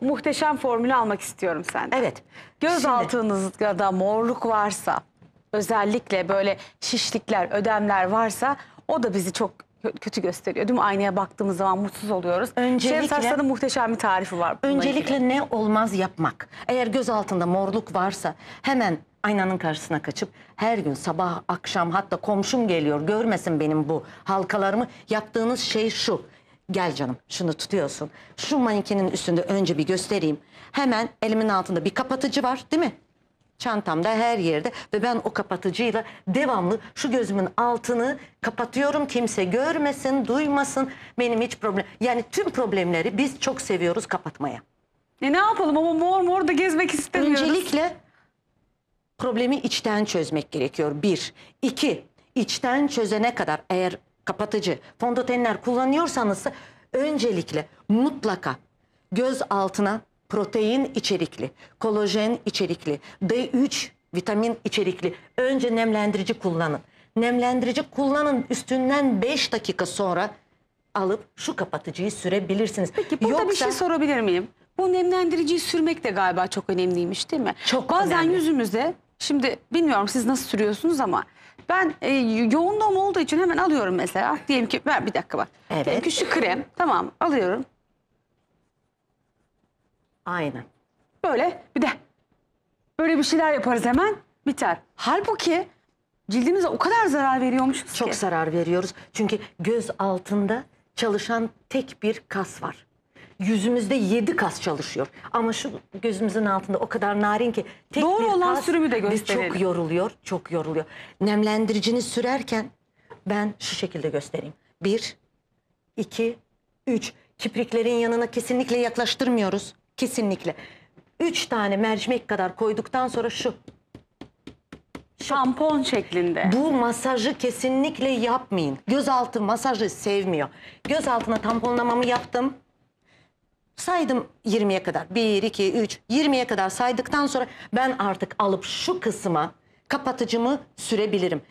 bu muhteşem formülü almak istiyorum senden. Evet. Göz altınızda da morluk varsa, özellikle böyle şişlikler, ödemler varsa o da bizi çok kötü gösteriyor. Değil mi? Aynaya baktığımız zaman mutsuz oluyoruz. Şems Arslan'ın muhteşem bir tarifi var. Öncelikle ilgili. Ne olmaz yapmak. Eğer göz altında morluk varsa hemen aynanın karşısına kaçıp her gün sabah akşam, hatta komşum geliyor görmesin benim bu halkalarımı. Yaptığınız şey şu. Gel canım, şunu tutuyorsun. Şu manikinin üstünde önce bir göstereyim. Hemen elimin altında bir kapatıcı var, değil mi? Çantamda her yerde ve ben o kapatıcıyla devamlı şu gözümün altını kapatıyorum. Kimse görmesin, duymasın. Benim hiç problem. Yani tüm problemleri biz çok seviyoruz kapatmaya. Ne yapalım ama mor mor da gezmek istemiyoruz. Öncelikle problemi içten çözmek gerekiyor. 1. 2. İçten çözene kadar eğer kapatıcı, fondötenler kullanıyorsanız öncelikle mutlaka göz altına protein içerikli, kolajen içerikli, D3 vitamin içerikli önce nemlendirici kullanın. Nemlendirici kullanın, üstünden 5 dakika sonra alıp şu kapatıcıyı sürebilirsiniz. Peki burada bir şey sorabilir miyim? Bu nemlendiriciyi sürmek de galiba çok önemliymiş, değil mi? Çok bazen önemli. Yüzümüze, şimdi bilmiyorum siz nasıl sürüyorsunuz ama ben yoğunluğum olduğu için hemen alıyorum mesela. Diyelim ki bir dakika bak. Evet. Diyelim ki şu krem, tamam, alıyorum. Aynen. Böyle bir de böyle bir şeyler yaparız, hemen biter. Halbuki cildimize o kadar zarar veriyormuşuz ki. Çok zarar veriyoruz. Çünkü göz altında çalışan tek bir kas var. Yüzümüzde 7 kas çalışıyor. Ama şu gözümüzün altında o kadar narin ki tek doğru bir olan kas, sürümü de gösterelim. Çok yoruluyor, çok yoruluyor. Nemlendiricini sürerken ben şu şekilde göstereyim. 1, 2, 3. Kipriklerin yanına kesinlikle yaklaştırmıyoruz. Kesinlikle. 3 tane mercimek kadar koyduktan sonra şu. Şampon şeklinde. Bu masajı kesinlikle yapmayın. Gözaltı masajı sevmiyor. Gözaltına tamponlamamı yaptım. Saydım 20'ye kadar. 1, 2, 3, 20'ye kadar saydıktan sonra ben artık alıp şu kısma kapatıcımı sürebilirim.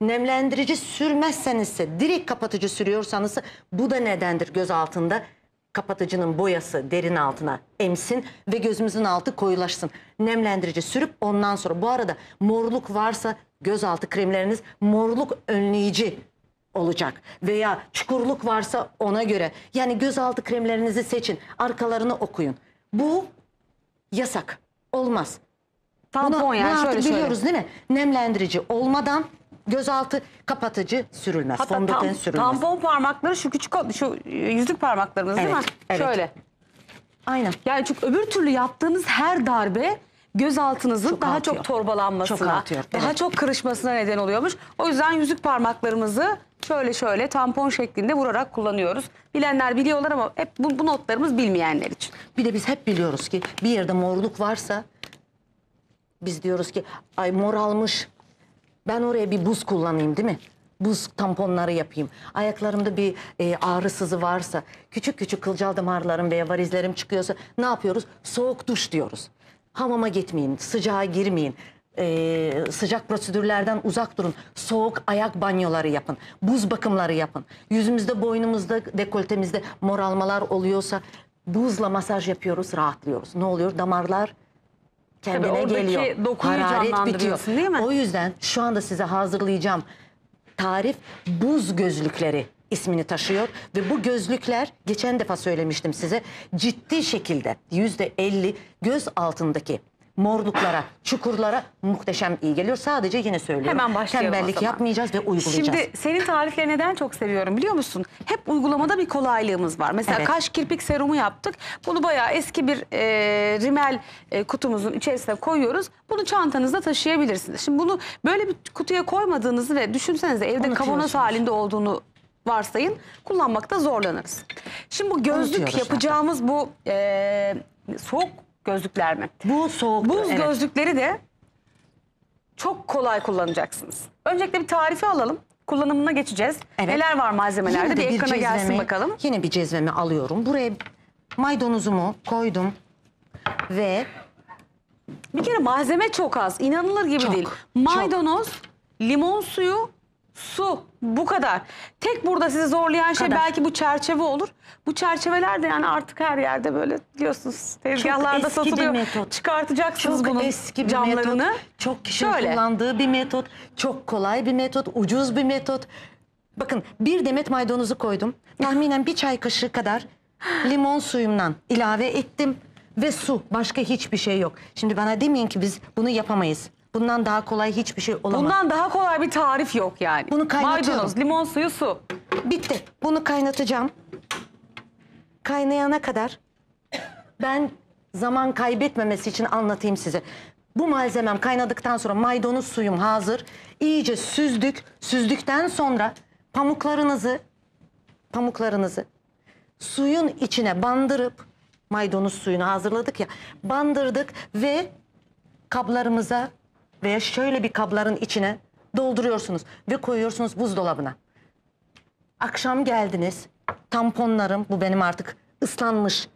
Nemlendirici sürmezsenizse, direkt kapatıcı sürüyorsanız bu da nedendir göz altında? Kapatıcının boyası derin altına emsin ve gözümüzün altı koyulaşsın. Nemlendirici sürüp ondan sonra, bu arada morluk varsa gözaltı kremleriniz morluk önleyici olacak veya çukurluk varsa ona göre. Yani gözaltı kremlerinizi seçin, arkalarını okuyun. Bu yasak, olmaz. Tampon yani şöyle biliyoruz şöyle. Değil mi? Nemlendirici olmadan gözaltı kapatıcı sürülmez. Hatta fondöten sürülmez. Tampon parmakları şu küçük, şu yüzük parmaklarımız, evet, değil mi? Evet. Şöyle. Aynen. Yani çünkü öbür türlü yaptığınız her darbe gözaltınızın çok daha atıyor. Çok torbalanmasına, çok atıyor, daha evet. Çok kırışmasına neden oluyormuş. O yüzden yüzük parmaklarımızı şöyle şöyle tampon şeklinde vurarak kullanıyoruz. Bilenler biliyorlar ama hep bu notlarımız bilmeyenler için. Bir de biz hep biliyoruz ki bir yerde morluk varsa biz diyoruz ki ay mor almış, ben oraya bir buz kullanayım, değil mi? Buz tamponları yapayım. Ayaklarımda bir ağrı sızı varsa, küçük küçük kılcal damarlarım veya varizlerim çıkıyorsa ne yapıyoruz? Soğuk duş diyoruz. Hamama gitmeyin, sıcağa girmeyin. Sıcak prosedürlerden uzak durun. Soğuk ayak banyoları yapın. Buz bakımları yapın. Yüzümüzde, boynumuzda, dekoltemizde mor almalar oluyorsa buzla masaj yapıyoruz, rahatlıyoruz. Ne oluyor? Damarlar kendine geliyor. Dokuyu canlandırıyorsun, değil mi? O yüzden şu anda size hazırlayacağım tarif buz gözlükleri ismini taşıyor. Ve bu gözlükler, geçen defa söylemiştim size, ciddi şekilde %50 göz altındaki morluklara, çukurlara muhteşem iyi geliyor. Sadece yine söylüyorum. Hemen başlayalım. Tembellik yapmayacağız ve uygulayacağız. Şimdi senin tarifleri neden çok seviyorum biliyor musun? Hep uygulamada bir kolaylığımız var. Mesela evet. Kaş kirpik serumu yaptık. Bunu bayağı eski bir rimel kutumuzun içerisine koyuyoruz. Bunu çantanızda taşıyabilirsiniz. Şimdi bunu böyle bir kutuya koymadığınızı ve düşünsenize evde kavanoz halinde olduğunu varsayın. Kullanmakta zorlanırız. Şimdi bu gözlük yapacağımız zaten. Bu soğuk gözlükler mi? Bu soğuk. Buz evet. Gözlükleri de çok kolay kullanacaksınız. Öncelikle bir tarifi alalım. Kullanımına geçeceğiz. Evet. Neler var malzemelerde? Yine bir ekrana gelsin bakalım. Yine bir cezvemi alıyorum. Buraya maydanozumu koydum. Ve bir kere malzeme çok az. İnanılır gibi çok, değil. Maydanoz, limon suyu su, bu kadar. Tek burada sizi zorlayan şey belki bu çerçeve olur. Bu çerçeveler de yani artık her yerde böyle biliyorsunuz tezgahlarda satılıyor. Çıkartacaksınız çok bunun eski bir camlarını. Metot. Çok kişinin kullandığı bir metot. Çok kolay bir metot, ucuz bir metot. Bakın bir demet maydanozu koydum. Tahminen bir çay kaşığı kadar limon suyumdan ilave ettim. Ve su, başka hiçbir şey yok. Şimdi bana demeyin ki biz bunu yapamayız. Bundan daha kolay hiçbir şey olamaz. Bundan daha kolay bir tarif yok yani. Bunu kaynatıyorum. Maydanoz, limon suyu, su. Bitti. Bunu kaynatacağım. Kaynayana kadar ben zaman kaybetmemesi için anlatayım size. Bu malzemem kaynadıktan sonra maydanoz suyum hazır. İyice süzdük. Süzdükten sonra pamuklarınızı suyun içine bandırıp maydanoz suyunu hazırladık ya, bandırdık ve kablarımıza veya şöyle bir kabların içine dolduruyorsunuz ve koyuyorsunuz buzdolabına. Akşam geldiniz, tamponlarım, bu benim artık ıslanmış,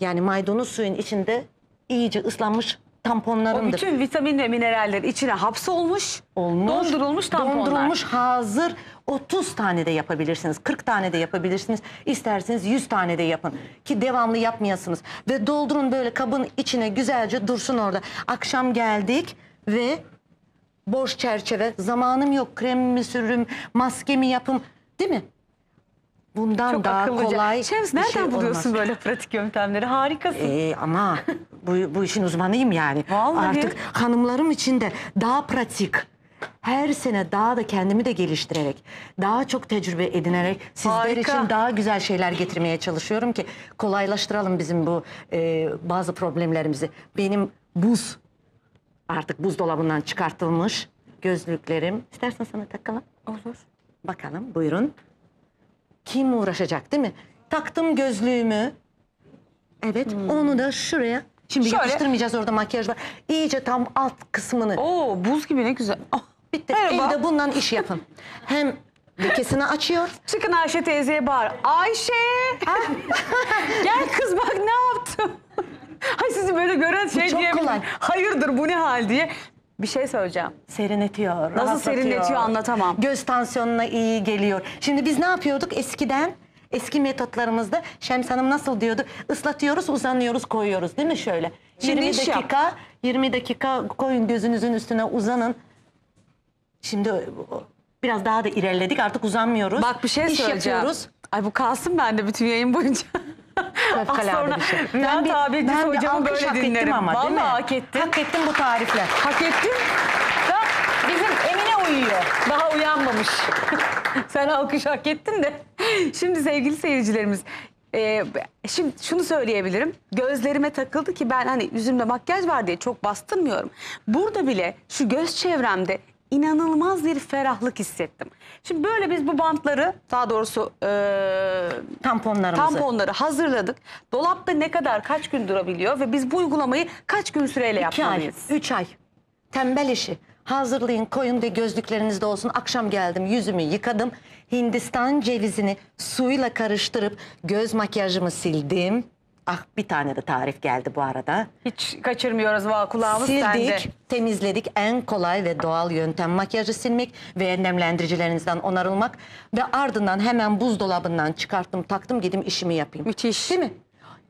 yani maydanoz suyun içinde iyice ıslanmış tamponlarımdır. O bütün vitamin ve mineraller içine hapsolmuş, dondurulmuş tamponlar. Dondurulmuş hazır, 30 tane de yapabilirsiniz, 40 tane de yapabilirsiniz, isterseniz 100 tane de yapın. Ki devamlı yapmayasınız. Ve doldurun böyle kabın içine, güzelce dursun orada. Akşam geldik ve boş çerçeve, zamanım yok, kremimi sürürüm, maskemi yapım, değil mi? Bundan çok daha akıllıca. Kolay Şems, nereden şey buluyorsun olmaz. Böyle pratik yöntemleri? Harikasın. Ama bu işin uzmanıyım yani. Vallahi. Artık hanımlarım için de daha pratik. Her sene daha da kendimi de geliştirerek, daha çok tecrübe edinerek sizler için daha güzel şeyler getirmeye çalışıyorum ki kolaylaştıralım bizim bu bazı problemlerimizi. Benim artık buzdolabından çıkartılmış gözlüklerim. İstersen sana takalım. Olur. Bakalım, buyurun. Kim uğraşacak, değil mi? Taktım gözlüğümü. Evet, onu da şuraya. Şimdi yapıştırmayacağız, orada makyaj var. İyice tam alt kısmını. Oo, buz gibi ne güzel. Oh, bitti. Merhaba. Evde bundan iş yapın. Hem lekesini açıyor. Çıkın Ayşe teyzeye bağır. Ayşe! Gel kız bak ne yaptım. Ay sizi böyle gören şey diyebilirim. Hayırdır bu ne hal diye. Bir şey söyleyeceğim. Serinletiyor. Nasıl serinletiyor anlatamam. Göz tansiyonuna iyi geliyor. Şimdi biz ne yapıyorduk eskiden? Eski metotlarımızda Şems Hanım nasıl diyordu? Islatıyoruz, uzanıyoruz, koyuyoruz değil mi şöyle? Şimdi 20 dakika koyun gözünüzün üstüne uzanın. Şimdi biraz daha da ilerledik artık uzanmıyoruz. Bak bir şey söyleyeceğim. Yapıyoruz. Ay bu kalsın bende bütün yayın boyunca. Sonra bir şey. Ben bir alkış hak ettim ama vallahi değil mi? Hak ettim. Hak ettim bu tarifle. Hak ettim. Da bizim Emine uyuyor. Daha uyanmamış. Sen alkış hak ettin de. Şimdi sevgili seyircilerimiz. Şimdi şunu söyleyebilirim. Gözlerime takıldı ki ben hani yüzümde makyaj var diye çok bastırmıyorum. Burada bile şu göz çevremde inanılmaz bir ferahlık hissettim. Şimdi böyle biz bu bantları, daha doğrusu tamponları hazırladık. Dolapta ne kadar, kaç gün durabiliyor ve biz bu uygulamayı kaç gün süreyle yapmalıyız? 3 ay. Tembel işi. Hazırlayın, koyun ve gözlüklerinizde olsun. Akşam geldim, yüzümü yıkadım. Hindistan cevizini suyla karıştırıp göz makyajımı sildim. Ah bir tane de tarif geldi bu arada. Hiç kaçırmıyoruz valla kulağımız sende. Sildik, temizledik. En kolay ve doğal yöntem makyajı silmek ve nemlendiricilerinizden onarılmak. Ve ardından hemen buzdolabından çıkarttım, taktım, gidip işimi yapayım. Müthiş. Değil mi?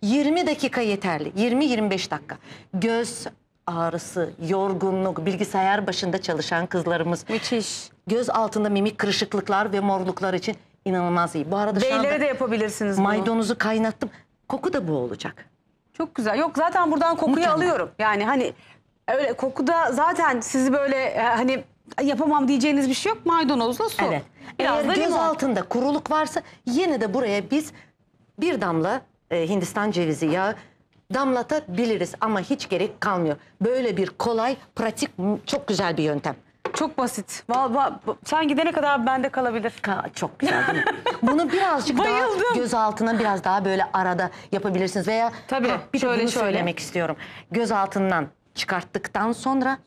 20 dakika yeterli. 20-25 dakika. Göz ağrısı, yorgunluk, bilgisayar başında çalışan kızlarımız. Müthiş. Göz altında mimik kırışıklıklar ve morluklar için inanılmaz iyi. Bu arada beylere de yapabilirsiniz bunu. Maydanozu kaynattım. Koku da bu olacak. Çok güzel. Yok zaten buradan kokuyu alıyorum. Yani hani öyle kokuda zaten sizi böyle hani yapamam diyeceğiniz bir şey yok. Maydanozla su. Evet. Eğer göz altında kuruluk varsa yine de buraya biz bir damla Hindistan cevizi yağı damlatabiliriz. Ama hiç gerek kalmıyor. Böyle bir kolay, pratik, çok güzel bir yöntem. Çok basit. Sen gidene kadar bende kalabilir. Çok güzel değil mi? Bunu birazcık daha göz altına biraz daha böyle arada yapabilirsiniz. Veya tabii, bir şöyle bunu söylemek istiyorum. Göz altından çıkarttıktan sonra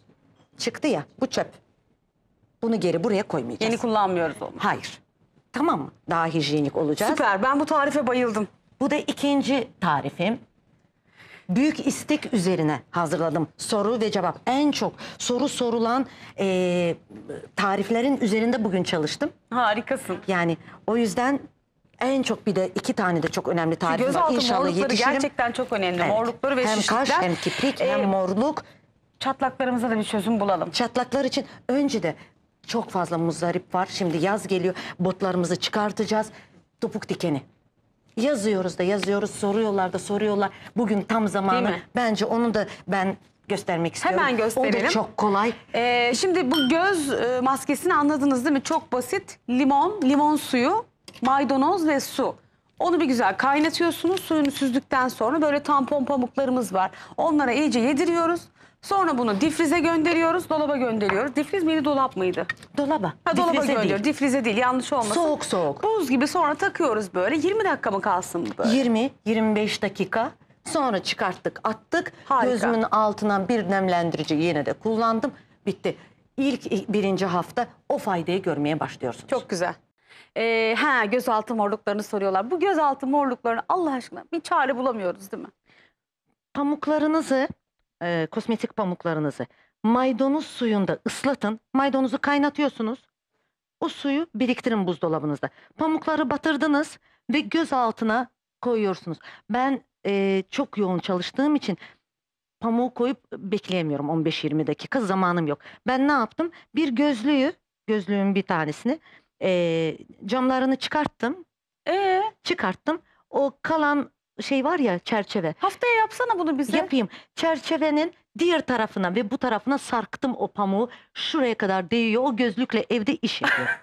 çıktı ya bu çöp. Bunu geri buraya koymayacağız. Yeni kullanmıyoruz onu. Hayır. Tamam mı? Daha hijyenik olacağız. Süper. Ben bu tarife bayıldım. Bu da ikinci tarifim. büyük istek üzerine hazırladım. Soru ve cevap. En çok soru sorulan tariflerin üzerinde bugün çalıştım. Harikasın. Yani o yüzden... En çok bir de 2 tane de çok önemli tarif var. İnşallah morlukları gerçekten çok önemli. Evet. Morlukları ve şişlikler. Hem kaş hem kiprik hem morluk. Çatlaklarımıza da bir çözüm bulalım. Çatlaklar için önce de çok fazla muzdarip var. Şimdi yaz geliyor. Botlarımızı çıkartacağız. Topuk dikeni. Yazıyoruz da yazıyoruz. Soruyorlar da soruyorlar. Bugün tam zamanı. Bence onu da ben... göstermek istiyorum. Hemen gösterelim. O da çok kolay. Şimdi bu göz maskesini anladınız değil mi? Çok basit. Limon suyu, maydanoz ve su. Onu bir güzel kaynatıyorsunuz. Suyunu süzdükten sonra böyle tampon pamuklarımız var. Onlara iyice yediriyoruz. Sonra bunu difrize gönderiyoruz, dolaba gönderiyoruz. Difriz miydi, dolap mıydı? Dolaba. Ha, dolaba gönderiyoruz. Değil. Difrize değil, yanlış olmasın. Soğuk soğuk. Buz gibi sonra takıyoruz böyle. 20 dakika mı kalsın böyle? 20-25 dakika. Sonra çıkarttık, attık. Harika. Gözümün altından bir nemlendirici yine de kullandım. Bitti. İlk 1. hafta o faydayı görmeye başlıyorsunuz. Çok güzel. Gözaltı morluklarını soruyorlar. Bu gözaltı morluklarını Allah aşkına bir çare bulamıyoruz değil mi? Pamuklarınızı, kosmetik pamuklarınızı maydanoz suyunda ıslatın. Maydanozu kaynatıyorsunuz. O suyu biriktirin buzdolabınızda. Pamukları batırdınız ve göz altına koyuyorsunuz. Ben... çok yoğun çalıştığım için pamuğu koyup bekleyemiyorum, 15-20 dakika zamanım yok. Ben ne yaptım? Bir gözlüğün bir tanesini camlarını çıkarttım. Çıkarttım. O kalan şey var ya, çerçeve. Haftaya yapsana bunu bize. Yapayım. Çerçevenin diğer tarafına ve bu tarafına sarktım o pamuğu. Şuraya kadar değiyor. O gözlükle evde iş yapıyorum.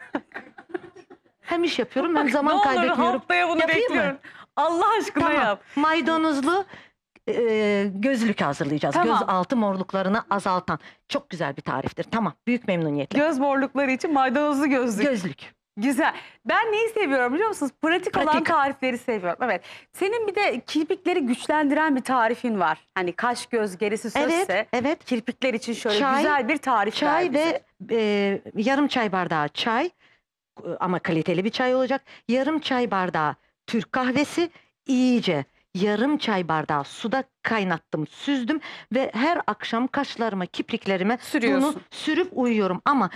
Hem iş yapıyorum hem zaman kaybetmiyorum. Ne olur haftaya bunu bekliyorum. Allah aşkına tamam. Yap. Maydanozlu gözlük hazırlayacağız. Tamam. Göz altı morluklarını azaltan. Çok güzel bir tariftir. Tamam. Büyük memnuniyetle. Göz morlukları için maydanozlu gözlük. Gözlük. Güzel. Ben neyi seviyorum biliyor musunuz? Pratik olan tarifleri seviyorum. Evet. Senin bir de kirpikleri güçlendiren bir tarifin var. Hani kaş göz gerisi sözse. Evet, evet. Kirpikler için şöyle güzel bir tarif. Çay ve yarım çay bardağı çay. Ama kaliteli bir çay olacak. Yarım çay bardağı Türk kahvesi, iyice yarım çay bardağı suda kaynattım, süzdüm ve her akşam kaşlarıma, kipriklerime bunu sürüp uyuyorum. Ama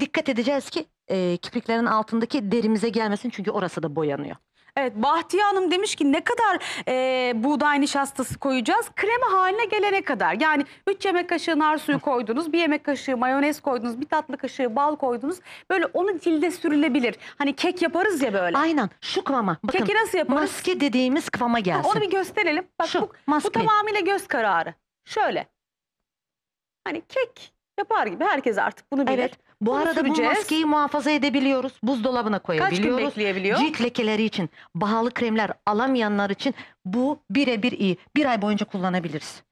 dikkat edeceğiz ki kipriklerin altındaki derimize gelmesin, çünkü orası da boyanıyor. Evet, Bahtiye Hanım demiş ki ne kadar buğday nişastası koyacağız? Krema haline gelene kadar. Yani 3 yemek kaşığı nar suyu koydunuz, 1 yemek kaşığı mayonez koydunuz, 1 tatlı kaşığı bal koydunuz. Böyle onu cilde sürülebilir. Hani kek yaparız ya böyle. Aynen, şu kıvama. Bakın, keki nasıl yaparız? Maske dediğimiz kıvama gelsin. Ha, onu bir gösterelim. Bak, şu, bu tamamıyla göz kararı. Şöyle. Hani kek yapar gibi, herkes artık bunu bilir. Evet. Bu arada süreceğiz. Bu maskeyi muhafaza edebiliyoruz. Buzdolabına koyabiliyoruz. Kaç gün bekleyebiliyor? Cilt lekeleri için, pahalı kremler alamayanlar için bu birebir iyi. 1 ay boyunca kullanabiliriz.